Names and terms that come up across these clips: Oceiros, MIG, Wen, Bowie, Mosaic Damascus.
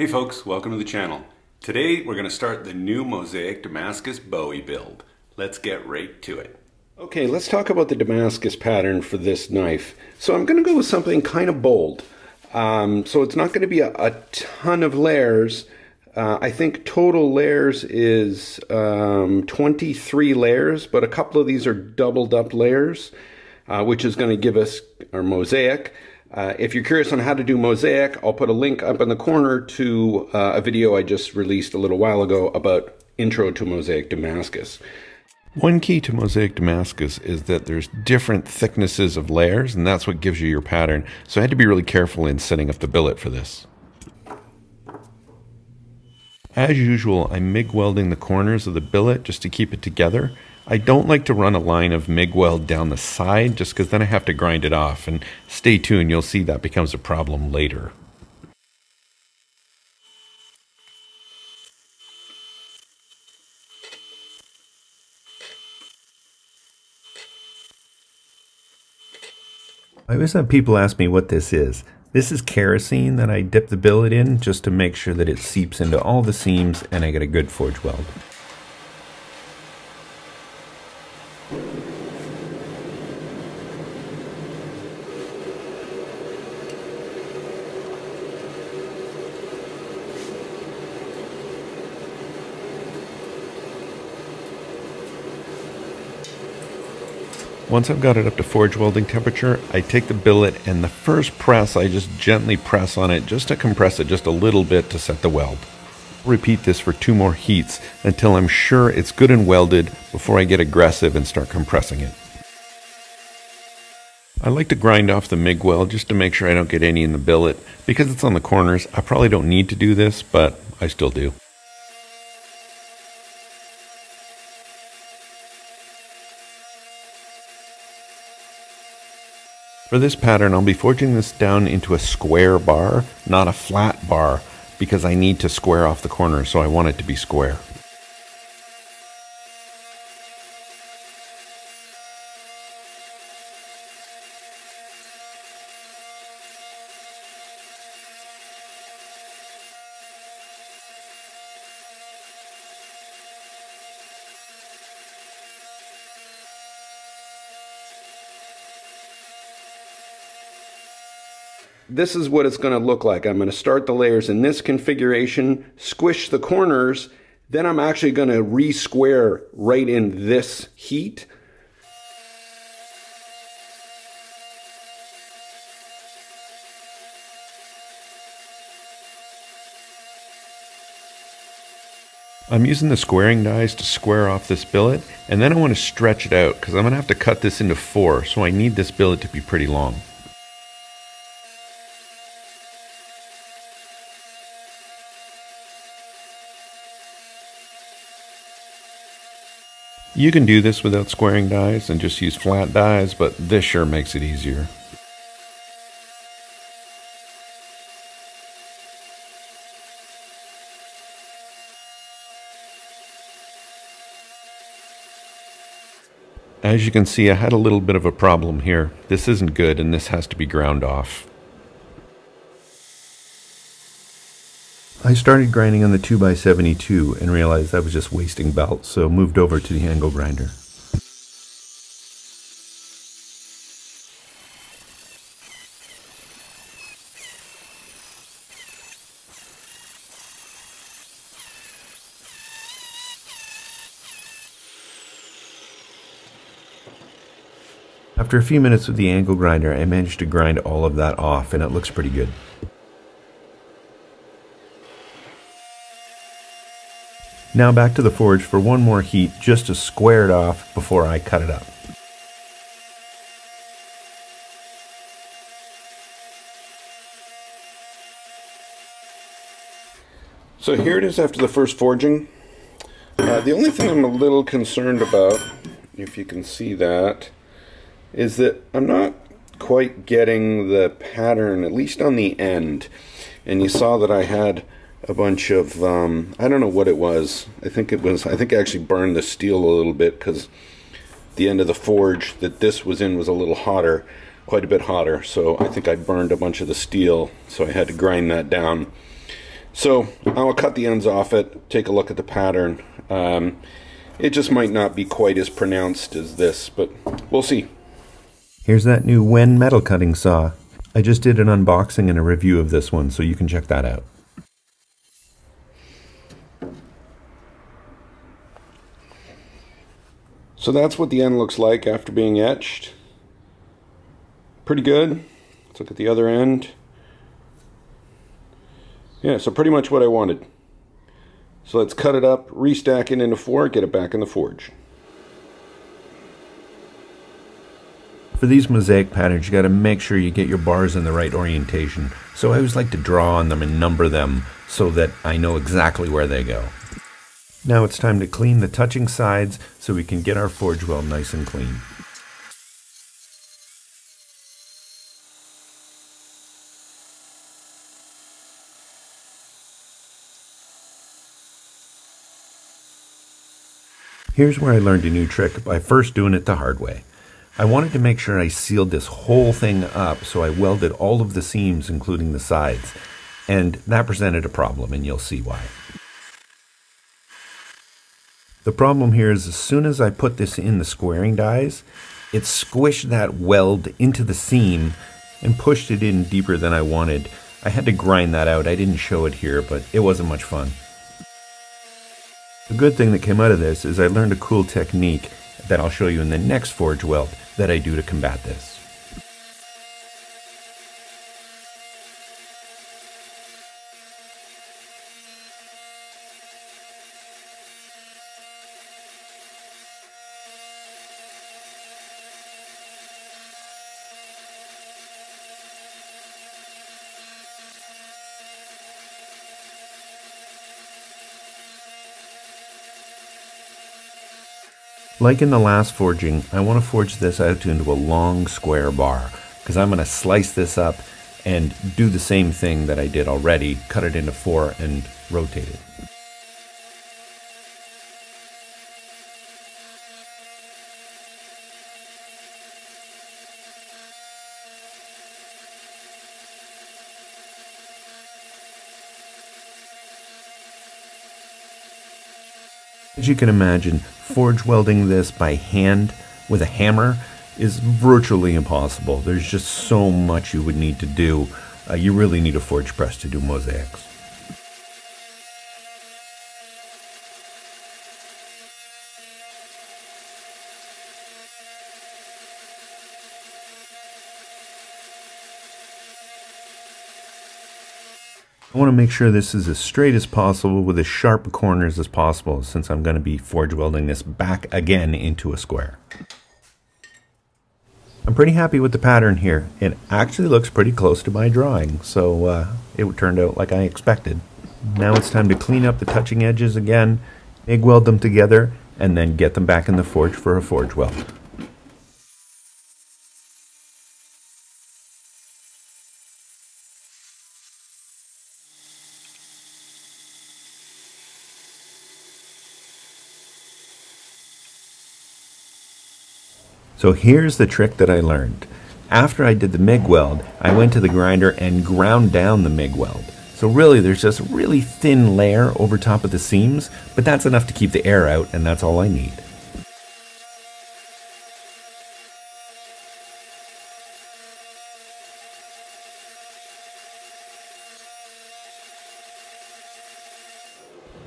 Hey folks, welcome to the channel. Today we're going to start the new Mosaic Damascus Bowie build. Let's get right to it. Okay, let's talk about the Damascus pattern for this knife. So I'm going to go with something kind of bold. So it's not going to be a ton of layers. I think total layers is 23 layers, but a couple of these are doubled up layers, which is going to give us our mosaic. If you're curious on how to do mosaic, I'll put a link up in the corner to a video I just released a little while ago about intro to Mosaic Damascus. One key to Mosaic Damascus is that there's different thicknesses of layers, and that's what gives you your pattern. So I had to be really careful in setting up the billet for this. As usual, I'm MIG welding the corners of the billet just to keep it together. I don't like to run a line of MIG weld down the side just because then I have to grind it off, and stay tuned, you'll see that becomes a problem later. I always have people ask me what this is. This is kerosene that I dip the billet in just to make sure that it seeps into all the seams and I get a good forge weld. Once I've got it up to forge welding temperature, I take the billet and the first press, I just gently press on it just to compress it just a little bit to set the weld. I'll repeat this for 2 more heats until I'm sure it's good and welded before I get aggressive and start compressing it. I like to grind off the MIG weld just to make sure I don't get any in the billet. Because it's on the corners, I probably don't need to do this, but I still do. For this pattern, I'll be forging this down into a square bar, not a flat bar, because I need to square off the corner, so I want it to be square. This is what it's going to look like. I'm going to start the layers in this configuration, squish the corners, then I'm actually going to re-square right in this heat. I'm using the squaring dies to square off this billet, and then I want to stretch it out because I'm going to have to cut this into 4, so I need this billet to be pretty long. You can do this without squaring dies and just use flat dies, but this sure makes it easier. As you can see, I had a little bit of a problem here. This isn't good, and this has to be ground off. I started grinding on the 2x72 and realized I was just wasting belts, so moved over to the angle grinder. After a few minutes with the angle grinder, I managed to grind all of that off, and it looks pretty good. Now back to the forge for 1 more heat just to square it off before I cut it up. So here it is after the first forging. The only thing I'm a little concerned about, if you can see that, is that I'm not quite getting the pattern, at least on the end. And you saw that I had a bunch of, I don't know what it was. I think I actually burned the steel a little bit because the end of the forge that this was in was a little hotter, quite a bit hotter. So I think I burned a bunch of the steel, so I had to grind that down. So I'll cut the ends off it, take a look at the pattern. It just might not be quite as pronounced as this, but we'll see. Here's that new Wen metal cutting saw. I just did an unboxing and a review of this one, so you can check that out. So that's what the end looks like after being etched. Pretty good. Let's look at the other end. Yeah, so pretty much what I wanted. So let's cut it up, restack it into four, get it back in the forge. For these mosaic patterns, you got to make sure you get your bars in the right orientation. So I always like to draw on them and number them so that I know exactly where they go. Now it's time to clean the touching sides so we can get our forge well nice and clean. Here's where I learned a new trick by first doing it the hard way. I wanted to make sure I sealed this whole thing up, so I welded all of the seams, including the sides. And that presented a problem, and you'll see why. The problem here is as soon as I put this in the squaring dies, it squished that weld into the seam and pushed it in deeper than I wanted. I had to grind that out. I didn't show it here, but it wasn't much fun. The good thing that came out of this is I learned a cool technique that I'll show you in the next forge weld that I do to combat this. Like in the last forging, I want to forge this out into a long square bar, because I'm going to slice this up and do the same thing that I did already, cut it into four and rotate it. As you can imagine, forge welding this by hand with a hammer is virtually impossible. There's just so much you would need to do. You really need a forge press to do mosaics. I want to make sure this is as straight as possible with as sharp corners as possible, since I'm going to be forge welding this back again into a square. I'm pretty happy with the pattern here. It actually looks pretty close to my drawing, so it turned out like I expected. Now it's time to clean up the touching edges again, MIG weld them together, and then get them back in the forge for a forge weld. So here's the trick that I learned. After I did the MIG weld, I went to the grinder and ground down the MIG weld. So really there's just a really thin layer over top of the seams, but that's enough to keep the air out, and that's all I need.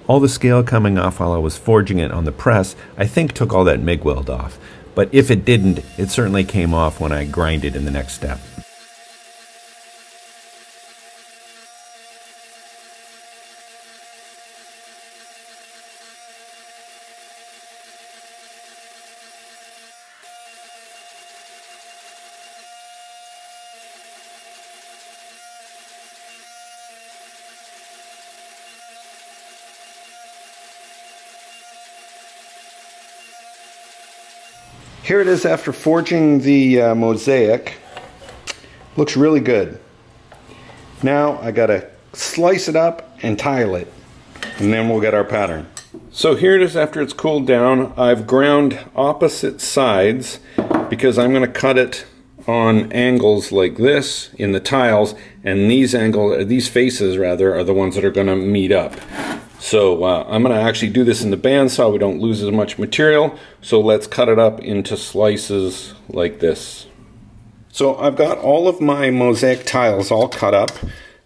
All the scale coming off while I was forging it on the press, I think took all that MIG weld off. But if it didn't, it certainly came off when I grinded in the next step. Here it is after forging the mosaic. Looks really good. Now I gotta slice it up and tile it, and then we'll get our pattern. So here it is after it's cooled down. I've ground opposite sides because I'm gonna cut it on angles like this in the tiles, and these angles, these faces rather, are the ones that are going to meet up. So I'm going to actually do this in the bandsaw. We don't lose as much material. So let's cut it up into slices like this. So I've got all of my mosaic tiles all cut up.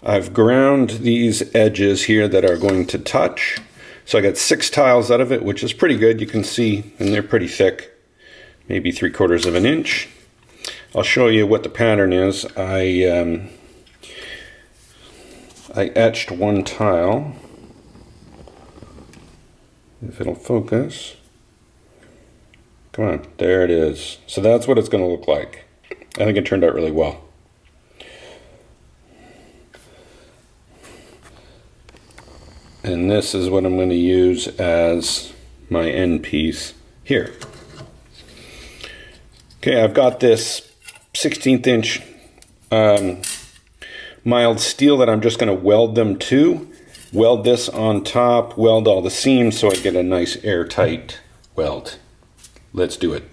I've ground these edges here that are going to touch. So I got 6 tiles out of it, which is pretty good. You can see, and they're pretty thick, maybe 3/4 of an inch. I'll show you what the pattern is. I etched one tile, if it'll focus. Come on, there it is. So that's what it's going to look like. I think it turned out really well. And this is what I'm going to use as my end piece here. Okay, I've got this 1/16 inch mild steel that I'm just going to weld them to. Weld this on top, weld all the seams so I get a nice airtight weld. Let's do it.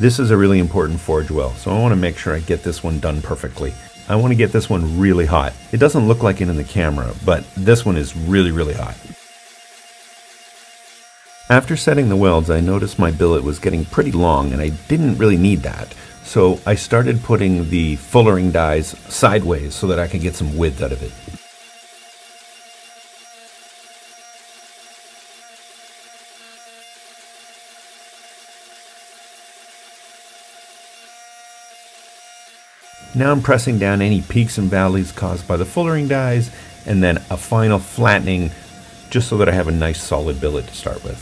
This is a really important forge weld, so I want to make sure I get this one done perfectly. I want to get this one really hot. It doesn't look like it in the camera, but this one is really, really hot. After setting the welds, I noticed my billet was getting pretty long, and I didn't really need that. So I started putting the fullering dies sideways so that I could get some width out of it. Now I'm pressing down any peaks and valleys caused by the fullering dies, and then a final flattening just so that I have a nice solid billet to start with.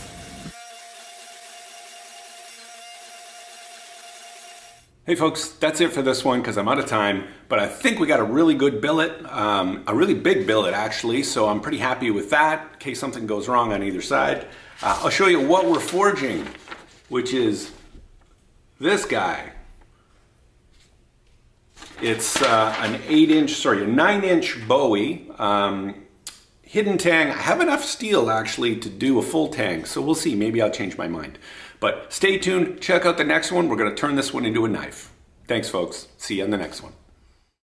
Hey folks, that's it for this one because I'm out of time, but I think we got a really good billet, a really big billet actually, so I'm pretty happy with that in case something goes wrong on either side. I'll show you what we're forging, which is this guy. It's an 9-inch Bowie hidden tang. I have enough steel actually to do a full tang, so we'll see. Maybe I'll change my mind. But stay tuned. Check out the next one. We're going to turn this one into a knife. Thanks, folks. See you on the next one.